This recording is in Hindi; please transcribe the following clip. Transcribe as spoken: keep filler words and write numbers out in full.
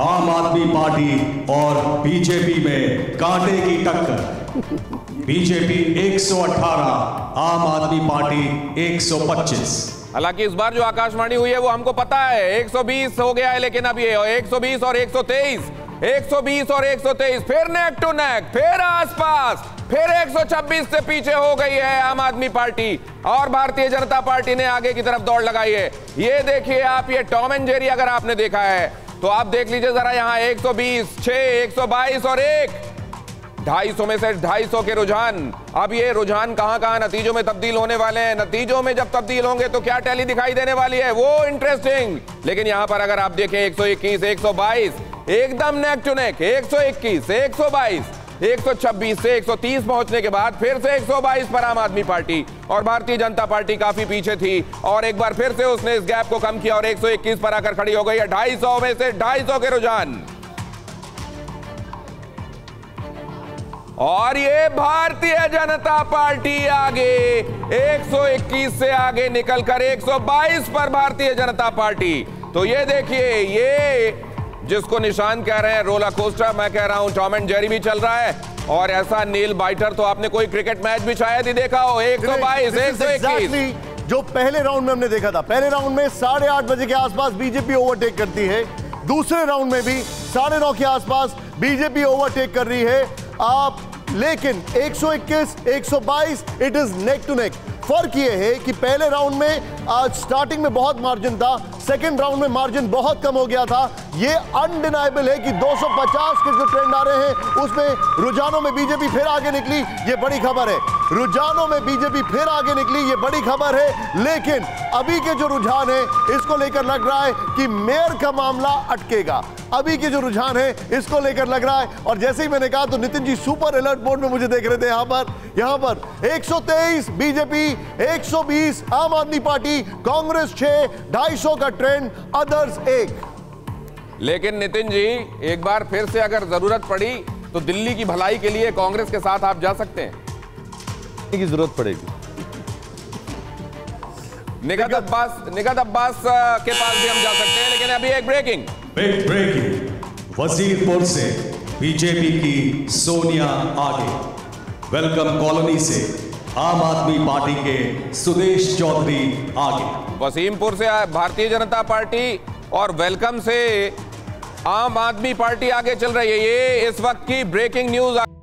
आम आदमी पार्टी और बीजेपी में कांटे की टक्कर। बीजेपी एक सौ अठारह, आम आदमी पार्टी एक सौ पच्चीस। हालांकि इस बार जो आकाशवाणी हुई है वो हमको पता है एक सौ बीस हो गया है, लेकिन अब ये एक सौ बीस और एक सौ तेईस, एक सौ बीस और एक सौ तेईस, फिर नेक टू नेक, फिर आसपास, फिर एक सौ छब्बीस से पीछे हो गई है आम आदमी पार्टी और भारतीय जनता पार्टी ने आगे की तरफ दौड़ लगाई है। ये देखिए आप, ये टॉम एंड जेरी अगर आपने देखा है तो आप देख लीजिए जरा, यहां एक सौ बीस, छह, एक सौ बाईस और एक ढाई सौ में से ढाई सौ के रुझान। अब ये रुझान कहां कहां नतीजों में तब्दील होने वाले हैं, नतीजों में जब तब्दील होंगे तो क्या टैली दिखाई देने वाली है वो इंटरेस्टिंग। लेकिन यहां पर अगर आप देखें एक सौ इक्कीस, एक सौ बाईस एकदम नेक टू नेक, एक सौ इक्कीस, एक सौ बाईस, एक सौ छब्बीस से एक सौ तीस पहुंचने के बाद फिर से एक सौ बाईस पर आम आदमी पार्टी और भारतीय जनता पार्टी काफी पीछे थी और एक बार फिर से उसने इस गैप को कम किया और एक सौ इक्कीस पर आकर खड़ी हो गई है। ढाई सौ में से ढाई सौ के रुझान और ये भारतीय जनता पार्टी आगे एक सौ इक्कीस से आगे निकलकर एक सौ बाईस पर भारतीय जनता पार्टी। तो ये देखिए, ये जिसको निशान कह रहे हैं रोला कोस्टर, मैं कह रहा हूं टॉम एंड जेरी भी चल रहा है और ऐसा नील बाइटर तो आपने कोई क्रिकेट मैच भी शायद ही देखा हो। एक सौ बाईस, एक सौ इक्कीस जो पहले राउंड में हमने देखा था, पहले राउंड में साढ़े आठ बजे के आसपास बीजेपी ओवरटेक करती है, दूसरे राउंड में भी साढ़े नौ के आसपास बीजेपी ओवरटेक कर रही है आप, लेकिन एक सौ इक्कीस, एक सौ बाईस it is neck to neck. फर्क यह है कि पहले राउंड में आज स्टार्टिंग में बहुत मार्जिन था, सेकंड राउंड में मार्जिन बहुत कम हो गया था। यह अनडिनाइबल है कि दो सौ पचास के जो ट्रेंड आ रहे हैं उसमें रुझानों में बीजेपी फिर आगे निकली, यह बड़ी खबर है। रुझानों में बीजेपी फिर आगे निकली, यह बड़ी खबर है। लेकिन अभी के जो रुझान है इसको लेकर लग रहा है कि मेयर का मामला अटकेगा। अभी के जो रुझान है इसको लेकर लग रहा है और जैसे ही मैंने कहा तो Nitin ji super alert mode में मुझे देख रहे थे। यहां पर यहां पर एक सौ तेईस बीजेपी, एक सौ बीस आम आदमी पार्टी, कांग्रेस छह, ढाई सौ का ट्रेंड, अदर्स एक। लेकिन नितिन जी एक बार फिर से अगर जरूरत पड़ी तो दिल्ली की भलाई के लिए कांग्रेस के साथ आप जा सकते हैं की जरूरत पड़ेगी। निगत अब्बास, निगत अब्बास के पास भी हम जा सकते हैं, लेकिन अभी एक ब्रेकिंग बिग ब्रेकिंग वसीमपुर से बीजेपी की सोनिया आगे, वेलकम कॉलोनी से आम आदमी पार्टी के सुदेश चौधरी आगे। वसीमपुर से भारतीय जनता पार्टी और वेलकम से आम आदमी पार्टी आगे चल रही है, ये इस वक्त की ब्रेकिंग न्यूज।